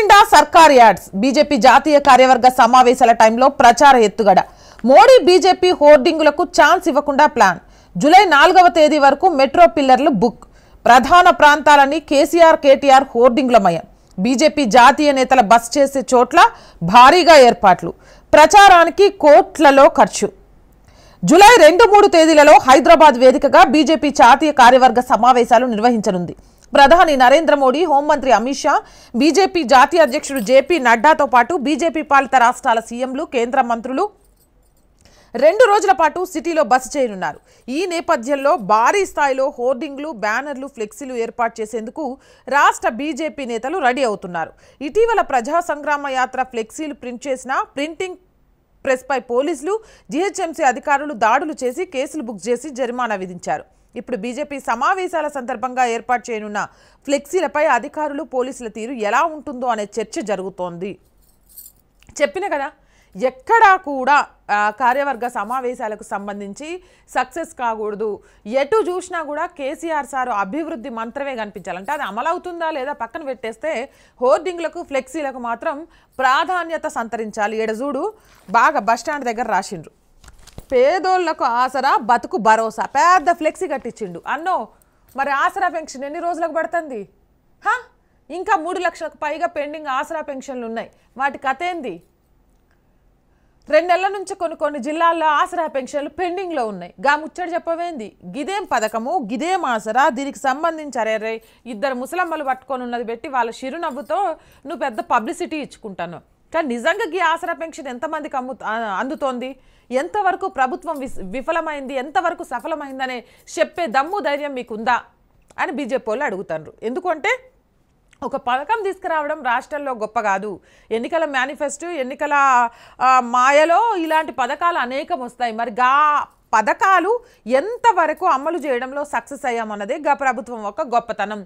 నిండా సర్కార్ ads BJP జాతీయ కార్యవర్గ సమావేశాల టైంలో ప్రచార ఎత్తుగడ మోడీ బీజేపీ హోర్డింగులకు ఛాన్స్ ఇవ్వకుండా ప్లాన్ జూలై 4వ తేదీ వరకు మెట్రో పిల్లర్లు బుక్ ప్రధాన ప్రాంతాలని కేసీఆర్ కేటీఆర్ హోర్డింగులమయం బీజేపీ జాతీయ నేతల బస్ చేసే చోట్ల భారీగా ఏర్పాట్లు ప్రచారానికి కోట్లలో ఖర్చు జూలై 2-3 తేదీలలో హైదరాబాద్ వేదికగా బీజేపీ జాతీయ కార్యవర్గ సమావేశాలు నిర్వహించనుంది ప్రధాని నరేంద్ర మోడీ హోంమంత్రి అమిత్ షా బీజేపీ జాతీయ అధ్యక్షుడు జేపీ నడ్డాతో పాటు బీజేపీ పాలిత రాష్ట్రాల సీఎంలు కేంద్ర మంత్రులు 2 రోజుల పాటు సిటీలో బస చేయనున్నారు ఈ నేపథ్యంలో భారీ స్థాయిలో హోర్డింగ్లు బ్యానర్లు ఫ్లెక్సీలు ఏర్పాటు చేసేందుకు రాష్ట్ర బీజేపీ నేతలు రెడీ అవుతున్నారు ఇటీవల ప్రజా సంగ్రామ యాత్ర ఫ్లెక్సీలు ప్రింట్ చేసిన ప్రింటింగ్ ప్రెస్ పై పోలీసులు జీహెచ్ఎంసీ అధికారులు దాడులు చేసి కేసులు బుక్ చేసి జరిమానా విధించారు ఇప్పుడు బీజేపీ సమావేశాల సందర్భంగా ఏర్పాటు చేయనున్న ఫ్లెక్సీలపై అధికారులు పోలీసుల తీరు ఎలా ఉంటుందో అనే చర్చ జరుగుతోంది చెప్పిన కదా ఎక్కడా కూడా కార్యవర్గ సమావేశాలకు సంబంధించి సక్సెస్ కాకూడదు ఎటు చూసినా కూడా కేసీఆర్ సార్ అభివృద్ధి మంత్రమే కనిపించాలంటే అది అమలవుతుందా లేదా పక్కన పెట్టేస్తే హోర్డింగ్లకు ఫ్లెక్సీలకు మాత్రం ప్రాధాన్యత సంతరించాలి ఎడజూడు బాగా బస్టాండ్ దగ్గర రాసిండ్రు పేదోళ్లకు ఆసరా బతుకు భరోసా పెద్ద ఫ్లెక్సీ కట్టించిండు అన్నో మరి ఆసరా పెన్షన్ ఎన్ని రోజులకు పడుతుంది ఇంకా 3 లక్షలకు పైగా పెండింగ్ ఆసరా పెన్షన్లు ఉన్నాయి వాటి కథ ఏంది 2 నెలల నుంచి కొన్ని జిల్లాల్లో ఆసరా పెన్షన్లు పెండింగ్లో ఉన్నాయి గా ముచ్చడి చెప్పవేంది గిదేం పథకము గిదేం ఆసరా దీనికి సంబంధించి అరే ఇద్దరు ముసలమ్మలు పట్టుకొని ఉన్నది పెట్టి వాళ్ళ చిరునవ్వుతో నువ్వు పెద్ద పబ్లిసిటీ ఇచ్చుకుంటాను కానీ నిజంగా ఈ ఆసరా పెన్షన్ ఎంతమందికి అందుతోంది ఎంతవరకు ప్రభుత్వం విఫలమైంది ఎంతవరకు సఫలమైందనే చెప్పే దమ్ము ధైర్యం మీకుందా అని బీజేపీ వాళ్ళు అడుగుతారు ఎందుకంటే ఒక పథకం తీసుకురావడం రాష్ట్రంలో గొప్ప కాదు ఎన్నికల మేనిఫెస్టో ఎన్నికల మాయలో ఇలాంటి పథకాలు అనేకం వస్తాయి మరి గా పథకాలు ఎంతవరకు అమలు చేయడంలో సక్సెస్ అయ్యామన్నదే గా ప్రభుత్వం ఒక గొప్పతనం